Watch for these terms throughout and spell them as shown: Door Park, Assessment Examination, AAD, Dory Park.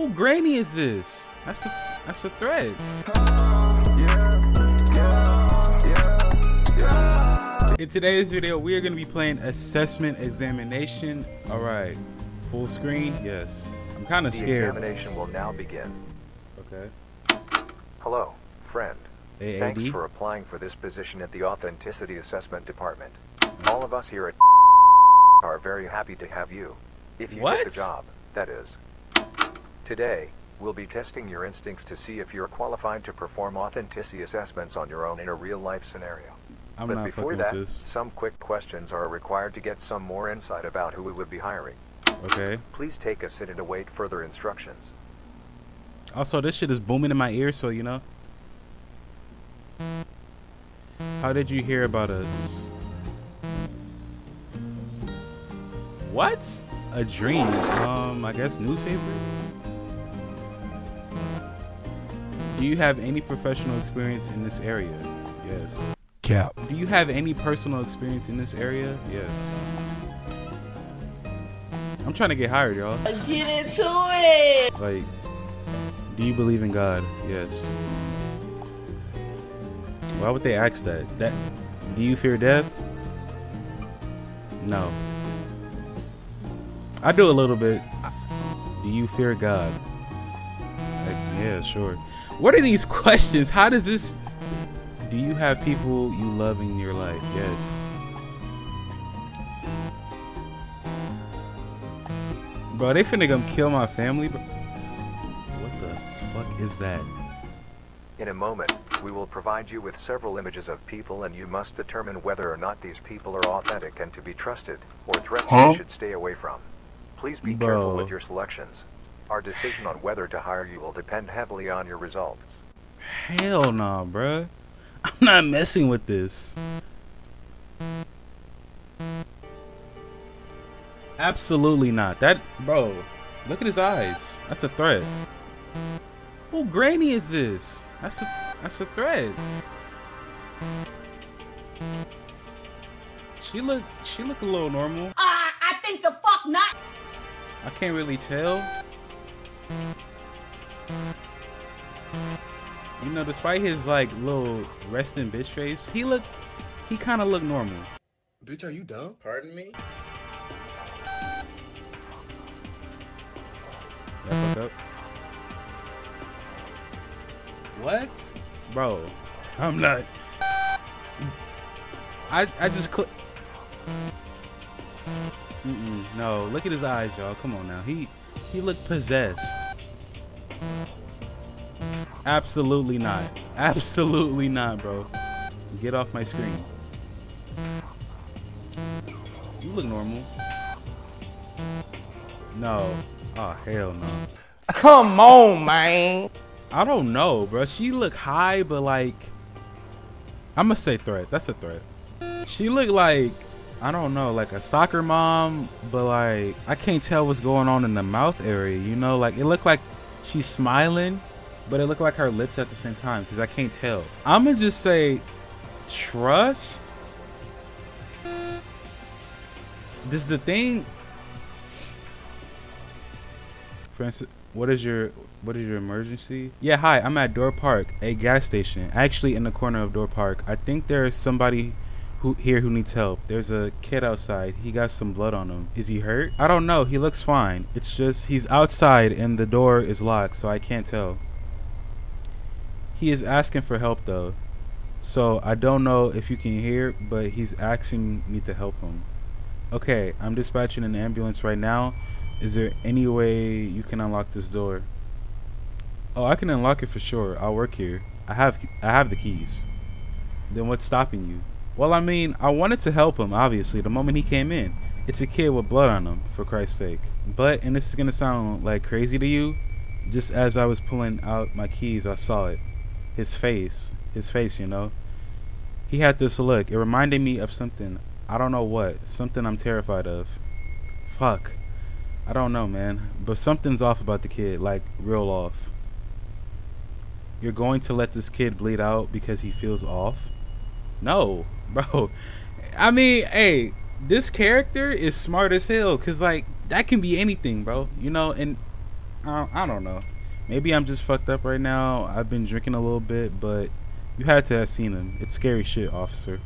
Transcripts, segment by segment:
Who granny is this? That's a threat. In today's video, we are going to be playing Assessment Examination. All right, full screen. Yes, I'm kind of scared. The examination will now begin. Okay. Hello, friend. AAD? Thanks for applying for this position at the Authenticity Assessment Department. All of us here at are very happy to have you. If you get the job, that is. Today, we'll be testing your instincts to see if you're qualified to perform authenticity assessments on your own in a real-life scenario. But before that, some quick questions are required to get some more insight about who we would be hiring. Okay. Please take a sit and await further instructions. Also, this shit is booming in my ear, so you know. How did you hear about us? What? A dream. I guess newspaper? Do you have any professional experience in this area? Yes. Cap. Do you have any personal experience in this area? Yes. I'm trying to get hired, y'all. Get into it. Like, do you believe in God? Yes. Why would they ask that? Do you fear death? No. I do a little bit. Do you fear God? Like, yeah, sure. What are these questions? How does this... Do you have people you love in your life? Yes. Bro, they finna gonna kill my family? What the fuck is that? In a moment, we will provide you with several images of people and you must determine whether or not these people are authentic and to be trusted, or threats you should stay away from. Please be careful with your selections. Our decision on whether to hire you will depend heavily on your results. Hell nah, bruh. I'm not messing with this. Absolutely not. That, bro, look at his eyes. That's a threat. Who granny is this? That's a threat. She look a little normal. I think the fuck not. I can't really tell. You know, despite his like little resting bitch face, he kind of looked normal. Bitch, are you dumb? Pardon me? That fuck up. What? Bro, I'm not. I just click. No, look at his eyes, y'all. Come on now. He looked possessed. Absolutely not. Absolutely not, bro. Get off my screen. You look normal. No. Oh, hell no. Come on, man. I don't know, bro. She look high, but like... I'm gonna say threat. That's a threat. She look like... I don't know, like a soccer mom, but like... I can't tell what's going on in the mouth area, you know? Like, it looked like she's smiling, but it looked like her lips at the same time because I can't tell. I'm gonna just say trust. This is the thing. Francis, what is your emergency? Yeah, hi, I'm at Door Park, a gas station, actually in the corner of Door Park. I think there is somebody here who needs help. There's a kid outside. He got some blood on him. Is he hurt? I don't know. He looks fine. It's just he's outside and the door is locked, so I can't tell. He is asking for help though, so I don't know if you can hear, but he's asking me to help him. Okay, I'm dispatching an ambulance right now. Is there any way you can unlock this door? Oh, I can unlock it for sure. I'll work here. I have the keys. Then what's stopping you? Well, I mean, I wanted to help him, obviously, the moment he came in. It's a kid with blood on him, for Christ's sake. But, and this is gonna sound like crazy to you, just as I was pulling out my keys, I saw it. His face, you know, he had this look. It reminded me of something. I don't know what. Something I'm terrified of. Fuck, I don't know, man, but something's off about the kid, like real off. You're going to let this kid bleed out because he feels off? No, bro. I mean, hey, this character is smart as hell, cause like that can be anything, bro, you know. And I don't know. Maybe I'm just fucked up right now. I've been drinking a little bit, but you had to have seen him. It's scary shit, officer.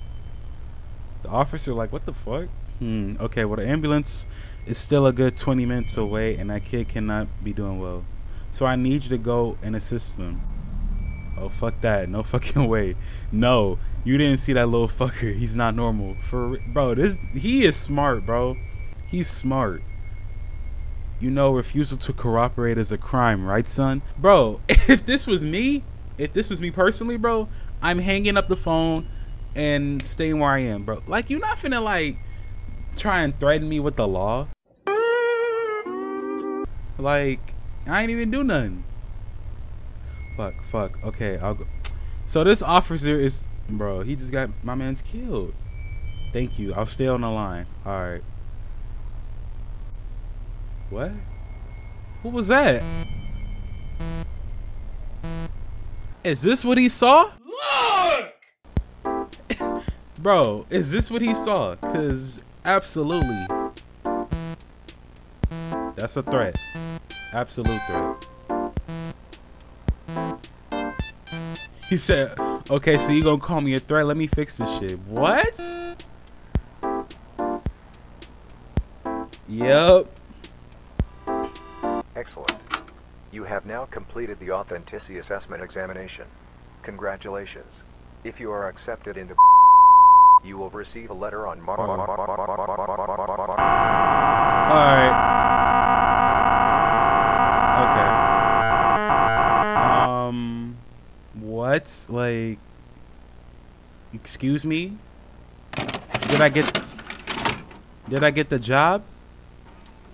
The officer like, what the fuck? Okay, well, the ambulance is still a good 20 minutes away, and that kid cannot be doing well. So I need you to go and assist him. Oh, fuck that. No fucking way. No, you didn't see that little fucker. He's not normal. For bro, he is smart, bro. He's smart. You know, refusal to cooperate is a crime, right, son? Bro, if this was me personally, bro, I'm hanging up the phone and staying where I am, bro. Like, you're not finna, like, try and threaten me with the law. Like, I ain't even do nothing. Fuck. Okay, I'll go. So this officer is, bro, he just got my man's killed. Thank you. I'll stay on the line. All right. What? What was that? Is this what he saw? Look! Bro, is this what he saw? 'Cause absolutely. That's a threat. Absolute threat. He said, okay, so you gonna call me a threat? Let me fix this shit. What? Yep. Excellent. You have now completed the authenticity assessment examination. Congratulations. If you are accepted into, you will receive a letter on March. Alright. Okay. What? Like, excuse me? Did I get the job?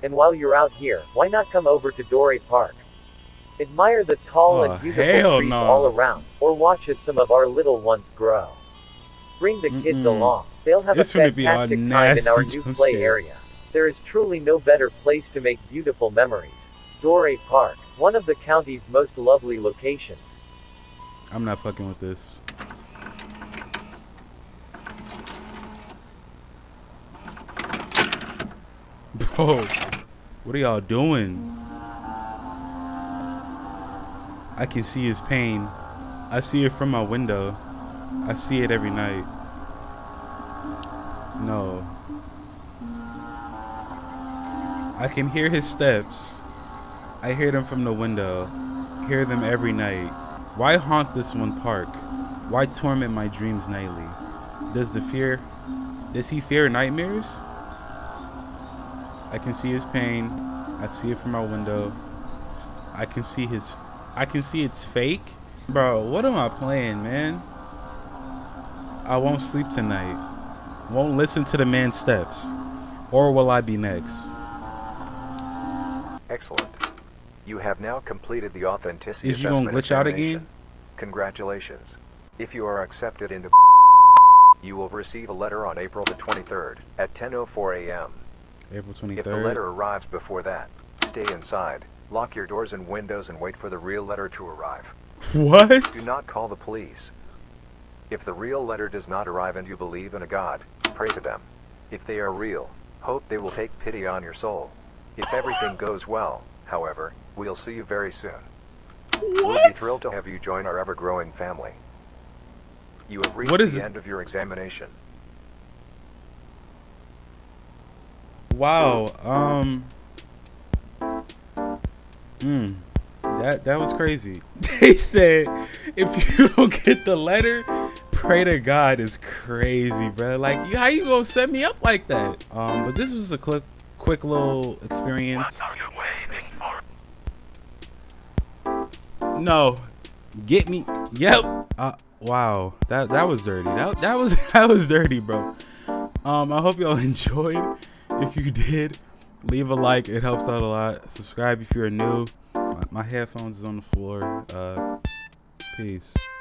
And while you're out here, why not come over to Dory Park? Admire the tall and beautiful trees all around, or watch as some of our little ones grow. Bring the kids along. They'll have a fantastic time in our new play area. There is truly no better place to make beautiful memories. Dory Park, one of the county's most lovely locations. I'm not fucking with this. Bro, what are y'all doing? I can see his pain. I see it from my window. I see it every night. No. I can hear his steps. I hear them from the window. Hear them every night. Why haunt this one park? Why torment my dreams nightly? Does he fear nightmares? I can see his pain. I see it from my window. I can see it's fake. Bro, what am I playing, man? I won't sleep tonight. Won't listen to the man's steps. Or will I be next? Excellent. You have now completed the authenticity assessment. Is you gonna glitch out again? Congratulations. If you are accepted into, you will receive a letter on April the 23rd at 10:04 a.m. April 23rd. If the letter arrives before that, stay inside, lock your doors and windows, and wait for the real letter to arrive. What? Do not call the police. If the real letter does not arrive and you believe in a god, pray to them. If they are real, hope they will take pity on your soul. If everything goes well, however, we'll see you very soon. What? We'll be thrilled to have you join our ever-growing family. You have reached the end of your examination. Wow. That was crazy. They said if you don't get the letter, pray to God. Is crazy, bro. Like, how you gonna set me up like that? But this was a quick little experience. No, get me. Yep. Wow. That was dirty. That was dirty, bro. I hope y'all enjoyed. If you did, leave a like. It helps out a lot. Subscribe if you're new. My headphones is on the floor. Peace.